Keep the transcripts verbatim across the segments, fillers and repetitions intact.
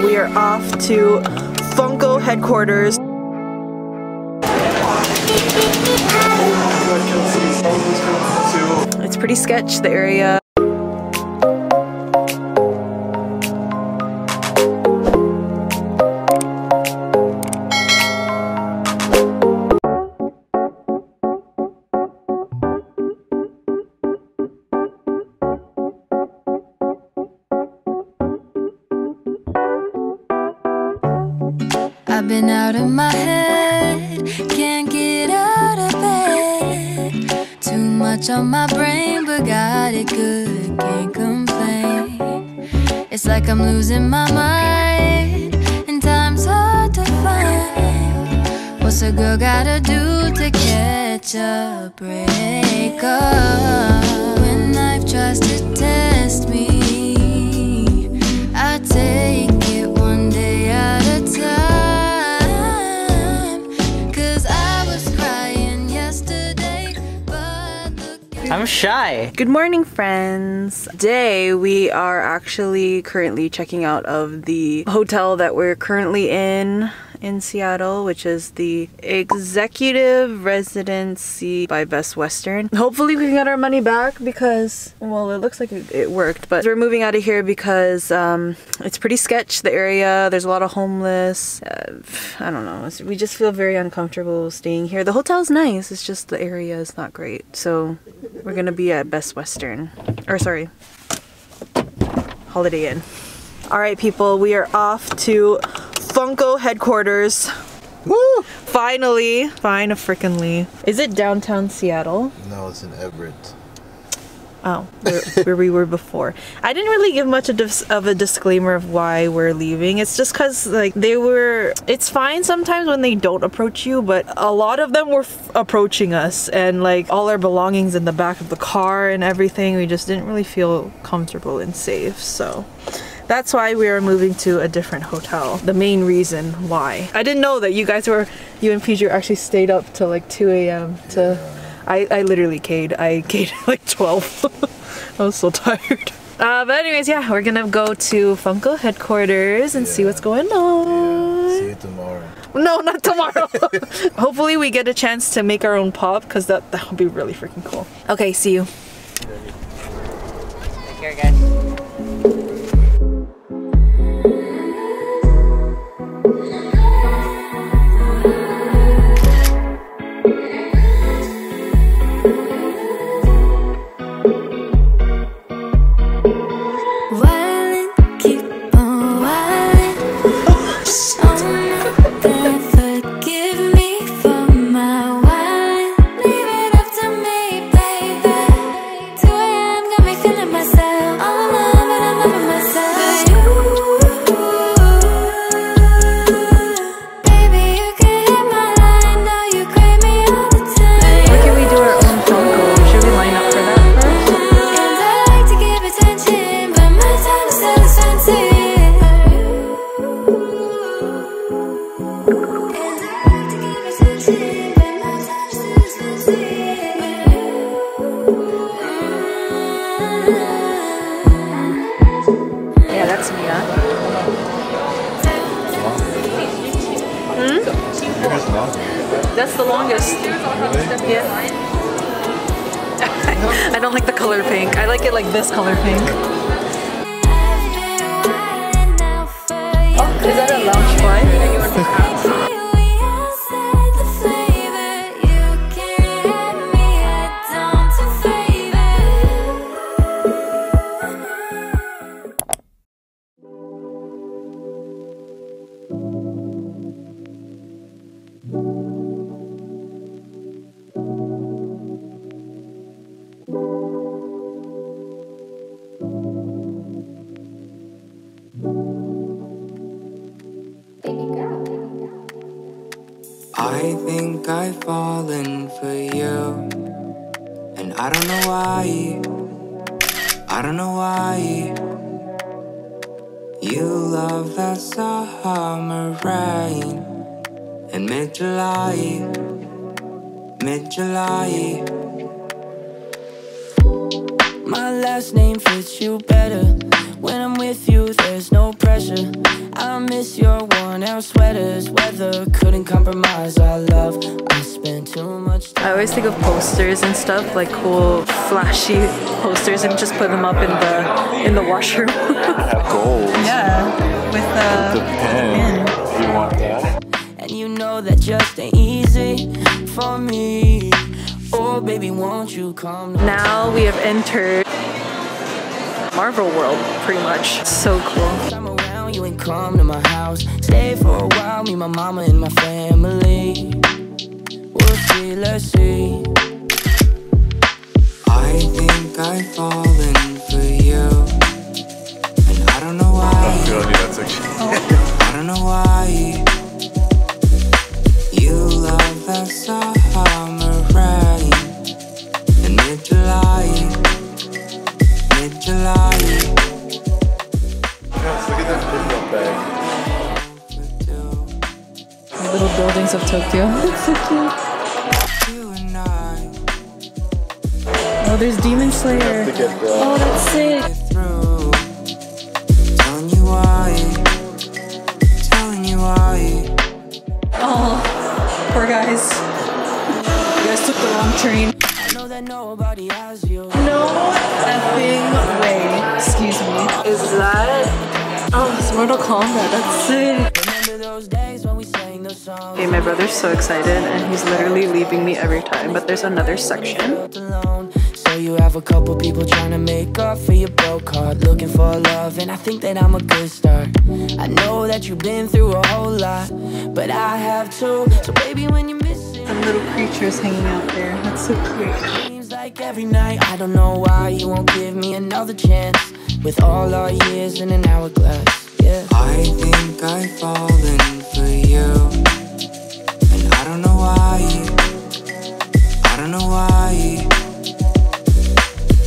We are off to Funko headquarters. It's pretty sketch, the area. I've been out of my head, can't get out of bed. Too much on my brain, but got it good, can't complain. It's like I'm losing my mind, and time's hard to find. What's a girl gotta do to catch a break up? When life tries to test me, I take it one day at a time. I'm shy. Good morning, friends. Today we are actually currently checking out of the hotel that we're currently in in Seattle, which is the Executive Residency by Best Western. Hopefully we can get our money back because, well, it looks like it, it worked, but we're moving out of here because um, it's pretty sketch, the area. There's a lot of homeless. Uh, I don't know. We just feel very uncomfortable staying here. The hotel's nice. It's just the area is not great. So we're gonna be at Best Western, or sorry, Holiday Inn. All right, people, we are off to Funko headquarters. Woo! Finally, fine a frickin'ly. Is it downtown Seattle? No, it's in Everett. Oh, where, where we were before. I didn't really give much of, dis of a disclaimer of why we're leaving. It's just because, like, they were... It's fine sometimes when they don't approach you, but a lot of them were f approaching us, and, like, all our belongings in the back of the car and everything. We just didn't really feel comfortable and safe, so... That's why we are moving to a different hotel. The main reason why. I didn't know that you guys were... You and P J actually stayed up till, like, two A M to... Yeah. I, I literally K'd. I K'd at like twelve. I was so tired. Uh, but anyways, yeah, we're gonna go to Funko headquarters and yeah. see what's going on. Yeah. See you tomorrow. No, not tomorrow. Hopefully we get a chance to make our own pop, because that, that would be really freaking cool. Okay, see you. Take care, guys. That's the longest. Really? Yeah. I don't like the color pink. I like it like this color pink. Oh, is that a lounge fly? I think I've fallen for you, and I don't know why, I don't know why. You love that summer rain in mid-July, mid-July. My last name fits you better. When I'm with you, there's no pressure. I miss your worn-out sweaters. Weather couldn't compromise our love. I spent too much time. I always think of posters and stuff, like cool, flashy posters, and just put them up in the in the washroom. Yeah, gold. Yeah, with the, the pen. pen. You want that? And you know that just ain't easy for me. Oh, baby, won't you come? Now we have entered Marvel World, pretty much. So cool. Come around, you ain't come to my house. Stay for a while, me, my mama, and my family. We'll see, let's see. I think I've fallen for you. And I don't know why. I'm feeling you, that's actually. I don't know why. You love that summer rain in mid-July, mid-July. Yes, look at that little bag. The little buildings of Tokyo. It's so cute. You and I. Oh, there's Demon Slayer. That. Oh, that's sick. Guys, you guys took the wrong train. I know that nobody has you. No effing way. Excuse me. Is that? Oh, it's Mortal Kombat. That's it. Remember those days when we sang those songs. Okay, my brother's so excited, and he's literally leaving me every time. But there's another section. So you have a couple people trying to make up for your broke heart, looking for love, and I think that I'm a good start. I know that you've been through a whole lot, but I have too. So baby, when you miss it, some little creatures hanging out there. That's so cute. Seems like every night, I don't know why you won't give me another chance. With all our years in an hourglass, yeah. I think I've fallen for you, and I don't know why. I don't know why.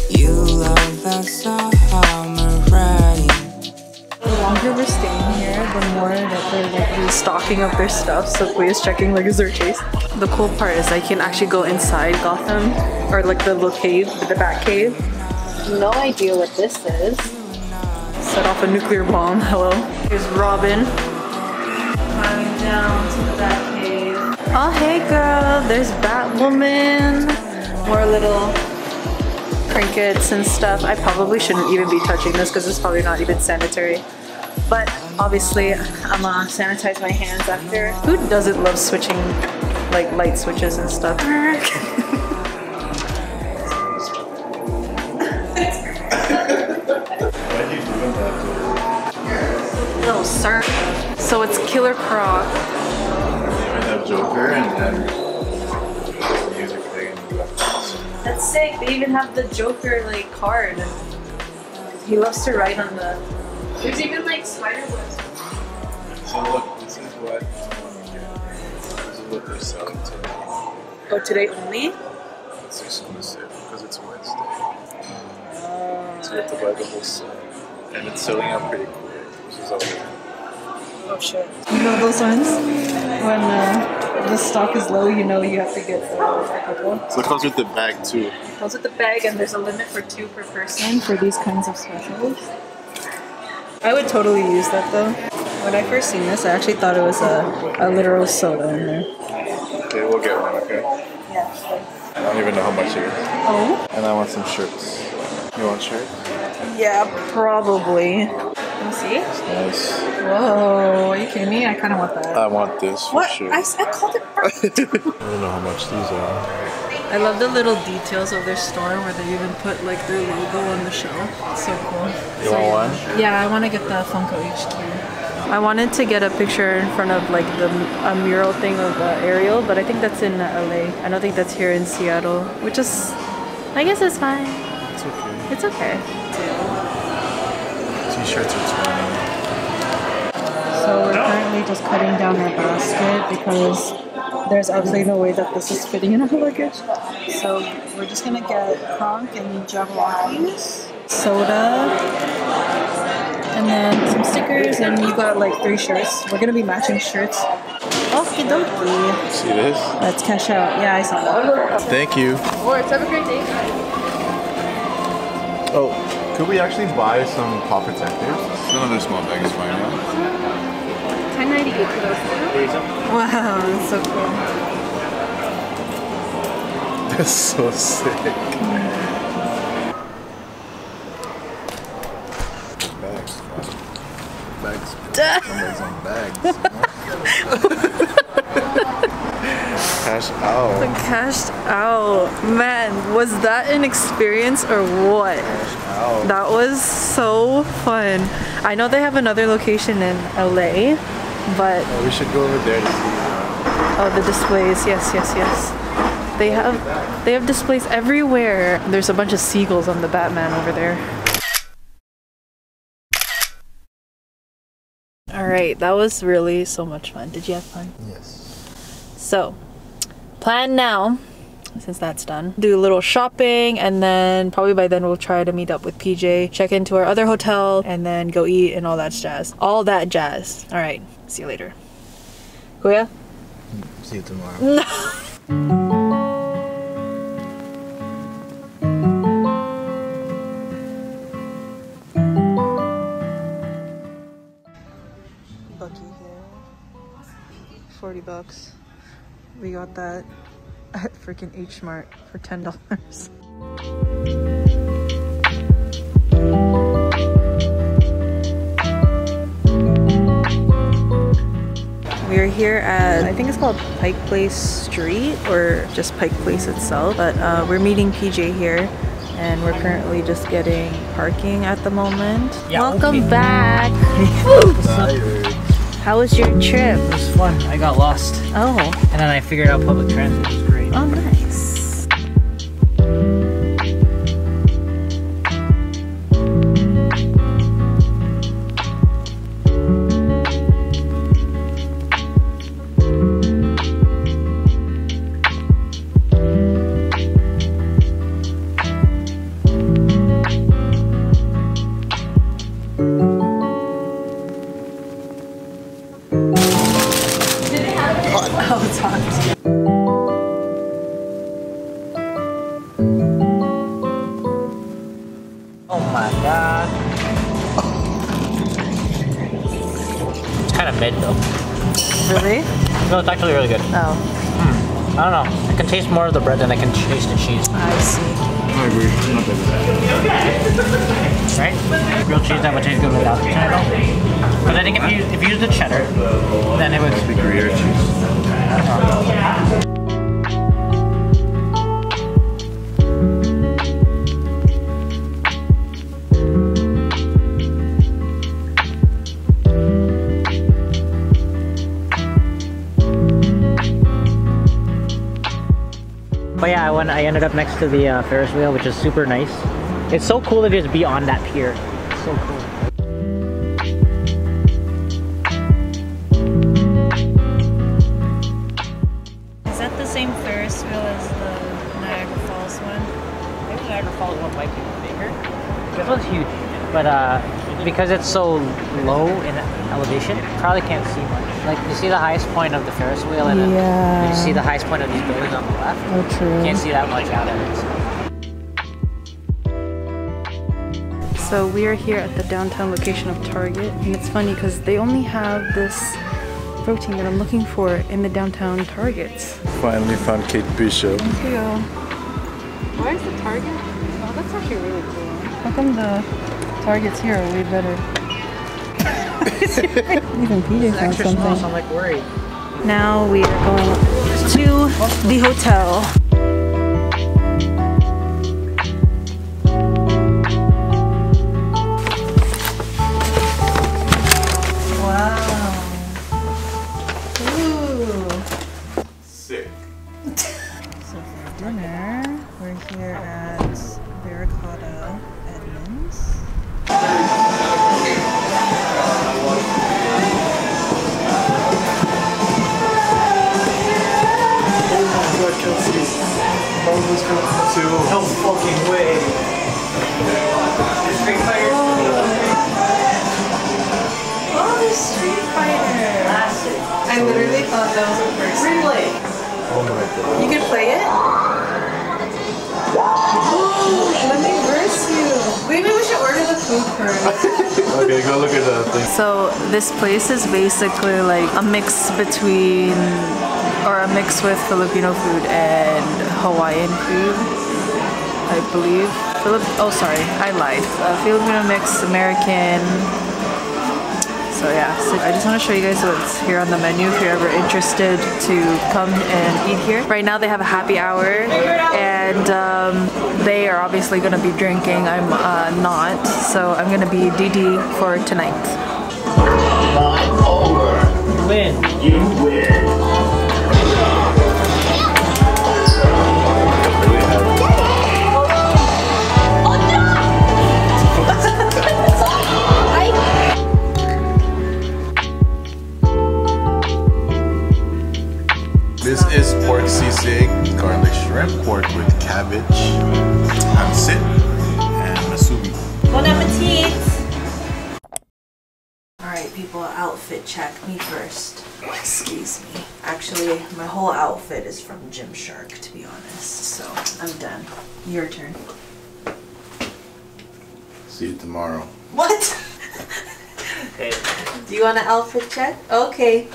You love that summer rain. The longer we're staying here, the more that they're like restocking up their stuff. So Kuya is checking like is there a chase. The cool part is I can actually go inside Gotham, or like the little cave, the Batcave. No idea what this is. Set off a nuclear bomb. Hello. Here's Robin. Climbing down to the Batcave. Oh hey girl, there's Batwoman. More little trinkets and stuff. I probably shouldn't even be touching this because it's probably not even sanitary. But obviously, I'm gonna sanitize my hands after. Who doesn't love switching like light switches and stuff? No, sir. So it's Killer Croc. We have Joker and then. That's sick, they even have the Joker like card. He loves to ride on the... There's even like Spider-Man. So look, this is what... This is what they're selling today. Oh, today only? It's exclusive, because it's Wednesday. Uh, so you have to buy the whole set. And it's selling out pretty quick, which is all good. Oh shit. You know those ones? When, uh... the stock is low, you know you have to get a couple. So it comes with the bag too. It comes with the bag, and there's a limit for two per person for these kinds of specials. I would totally use that though. When I first seen this, I actually thought it was a, a literal soda in there. Okay, we'll get one, okay? Yeah, sure. I don't even know how much it is. Oh? And I want some shirts. You want shirts? Yeah, probably. See? Nice. Whoa, are you kidding me? I kind of want that. I want this for what? Sure. I, I called it first. I don't know how much these are. I love the little details of their store where they even put like their logo on the shelf. It's so cool. You so, want one? Yeah, I want to get the Funko H Q. I wanted to get a picture in front of like the a mural thing of uh, Ariel, but I think that's in uh, L A. I don't think that's here in Seattle, which is, I guess it's fine. It's okay. It's okay. T-shirts are twenty. So we're currently just cutting down our basket because there's obviously no way that this is fitting in our luggage. So we're just gonna get Kronk and Jabberwockies, soda, and then some stickers, and you got like three shirts. We're gonna be matching shirts. Okie dokie. See this? Let's cash out. Yeah, I saw that. Thank you. Of course. Have a great day. Oh. Could we actually buy some paw protectors? Another small bag is fine. ten ninety-eight for those two. Wow, that's so cool. That's so sick. Mm. Bags. Bags. Somebody's on bags. Cashed out. So cashed out. Man, was that an experience or what? That was so fun. I know they have another location in L A, but... Oh, we should go over there to see that. Oh, the displays. Yes, yes, yes. They have, they have displays everywhere. There's a bunch of seagulls on the Batman over there. Alright, that was really so much fun. Did you have fun? Yes. So, plan now, since that's done, do a little shopping, and then probably by then we'll try to meet up with P J, check into our other hotel, and then go eat and all that jazz. All that jazz. All right, see you later. Kuya? See you tomorrow. Bucky here. forty bucks. We got that at freaking H Mart for ten dollars. We're here at, I think it's called Pike Place Street, or just Pike Place itself, but uh, we're meeting P J here, and we're currently just getting parking at the moment. Yeah, welcome okay. back! How was your trip? It was fun. I got lost. Oh. And then I figured out public transit. It was great. Oh, nice. It's actually really good. Oh. Mm. I don't know. I can taste more of the bread than I can taste the cheese. I see. I agree. Not bad. Right? Grilled cheese that would taste good without the cheddar. Because I think if you, if you use the cheddar, then it would be Gruyere cheese. Uh-huh. But yeah, I, went, I ended up next to the uh, Ferris wheel, which is super nice. It's so cool to just be on that pier. It's so cool. Is that the same Ferris wheel as the Niagara Falls one? I think the Niagara Falls one might be bigger. This one's huge, but uh, because it's so low in elevation, you probably can't see much. Like, you see the highest point of the Ferris wheel, and then yeah. you see the highest point of these buildings on the left. Oh, true. You can't see that much out of it. So we are here at the downtown location of Target, and it's funny because they only have this protein that I'm looking for in the downtown Targets. Finally found Kate Bishop. Thank you. Why is the Target? Oh, that's actually really cool. How come the Targets here are way better? Even Peter found something. Small, so I'm like worried. Now we are going to the hotel. Wow. Ooh. Sick. So for dinner, we're here at Barracuda Edmonds. To no fucking way. Street Fighter. Oh, oh there's Street Fighter. Classic. I literally thought that was the first. Really? Oh my god. You can play it? Oh, let me verse you. Maybe we should order Okay, go look at that thing. So this place is basically like a mix between, or a mix with Filipino food and Hawaiian food, I believe. Philip oh, sorry, I lied. Uh, Filipino mix, American. So yeah, so I just want to show you guys what's here on the menu if you're ever interested to come and eat here. Right now they have a happy hour and um, they are obviously going to be drinking. I'm uh, not, so I'm going to be D D for tonight. Not over. Win. You win. This is pork sisig, garlic shrimp, pork with cabbage, pancit, and masubi. Bon appetit! Alright people, outfit check. Me first. Excuse me. Actually, my whole outfit is from Gymshark, to be honest. So, I'm done. Your turn. See you tomorrow. What? Okay. Do you want an outfit check? Okay.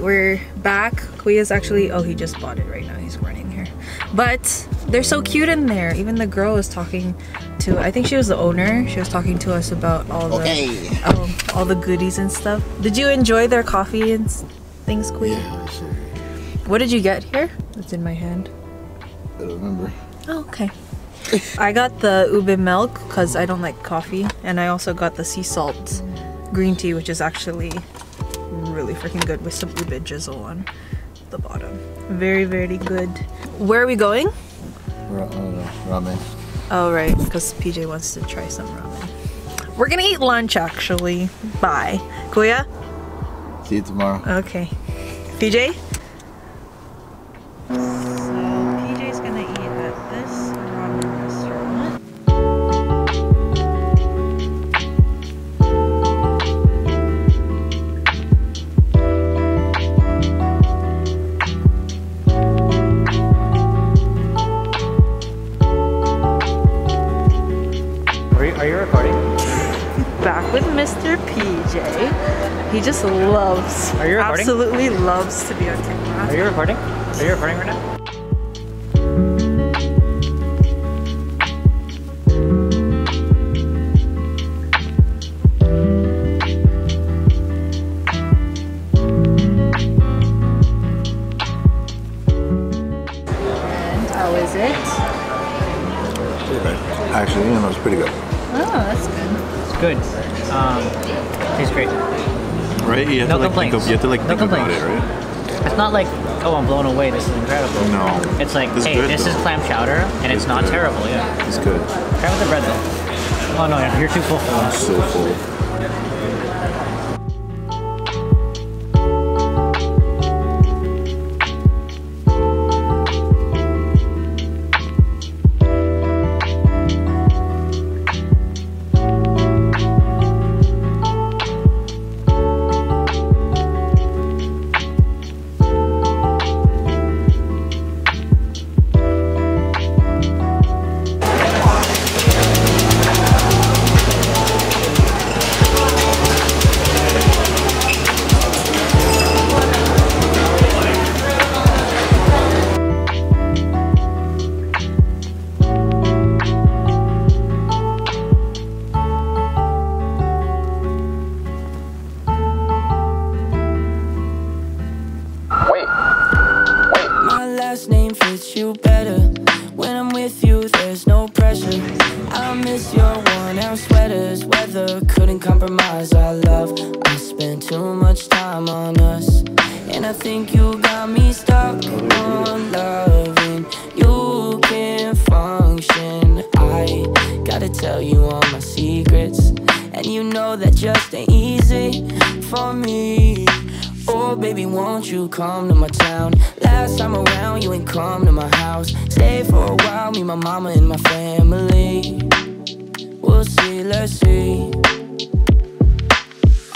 We're back. Kuya's actually, oh, he just bought it right now. He's running here. But they're so cute in there. Even the girl is talking to, I think she was the owner. She was talking to us about all the okay. um, all the goodies and stuff. Did you enjoy their coffee and things, Kuya? Yeah, sure. What did you get here? It's in my hand. I don't remember. Oh, okay. I got the ube milk because I don't like coffee. And I also got the sea salt green tea, which is actually really freaking good with some ube jizzle on the bottom. Very, very good. Where are we going? Ra uh, ramen. Oh, right, because P J wants to try some ramen. We're gonna eat lunch, actually. Bye. Kuya? See you tomorrow. Okay. P J? So, P J's gonna eat at this ramen restaurant. He just loves, Are you recording? absolutely loves to be on camera. Are you recording? Are you recording right now? And how is it? Actually, you know, it's pretty good. Oh, that's good. It's good. Um, tastes great. Right? You have no to, like, complaints. Think, you have to like no think complaints. About it, right? It's not like, oh, I'm blown away, this is incredible. No. It's like, it's hey, good, this though. Is clam chowder, and it's, it's not good. Terrible, yeah. It's good. Try with the bread, though. Oh, no, yeah. You're too full for that. I'm so full. You better when I'm with you, there's no pressure. I miss your one down sweaters, weather couldn't compromise our love. I spent too much time on us, and I think you got me stuck on loving. You can't function. I gotta tell you all my secrets, and you know that just ain't easy for me. Oh baby, won't you come to my town? Last time around you ain't come to my house. Stay for a while, me, my mama, and my family. We'll see, let's see.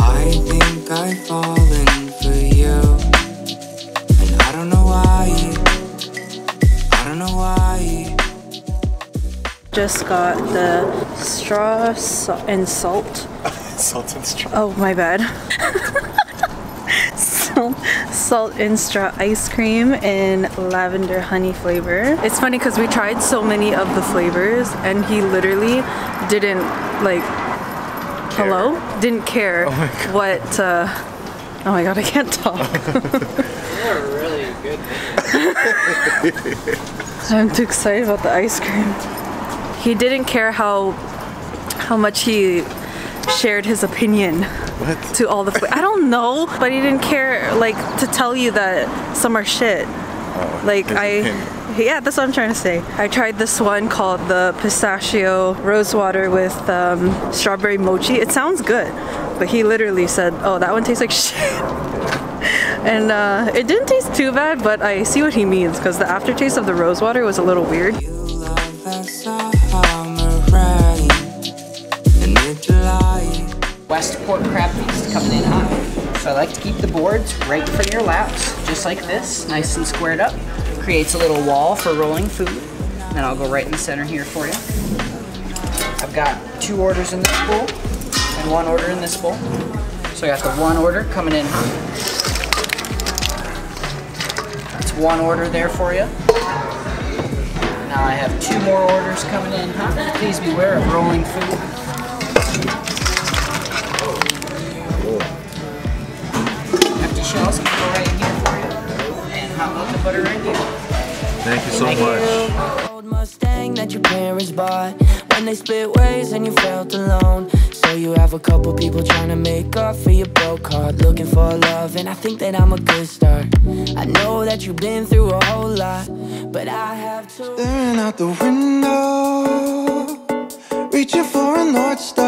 I think I've fallen for you, and I don't know why. I don't know why. Just got the straw and salt. Salt and straw. Oh my bad. Salt and Straw ice cream in lavender honey flavor. It's funny because we tried so many of the flavors and he literally didn't like care. Hello? Didn't care oh what uh, oh my god, I can't talk. You are really good. I'm too excited about the ice cream. He didn't care how how much he shared his opinion. What? To all the flavors. I don't know, but he didn't care like to tell you that some are shit. Oh, like I, opinion. Yeah, that's what I'm trying to say. I tried this one called the pistachio rose water with um, strawberry mochi. It sounds good, but he literally said, "Oh, that one tastes like shit." And uh, it didn't taste too bad, but I see what he means because the aftertaste of the rose water was a little weird. You love that Westport crab feast coming in hot. So I like to keep the boards right for your laps, just like this, nice and squared up. Creates a little wall for rolling food. And then I'll go right in the center here for you. I've got two orders in this bowl and one order in this bowl. So I got the one order coming in hot. That's one order there for you. Now I have two more orders coming in hot. Please beware of rolling food. Shells can go right in here for you, and hot melted butter right here. Thank you so Thank much. You. Old Mustang that your parents bought when they split ways and you felt alone. So you have a couple people trying to make up for your broke heart, looking for love, and I think that I'm a good start. I know that you've been through a whole lot, but I have to. Staring out the window, reaching for a North Star.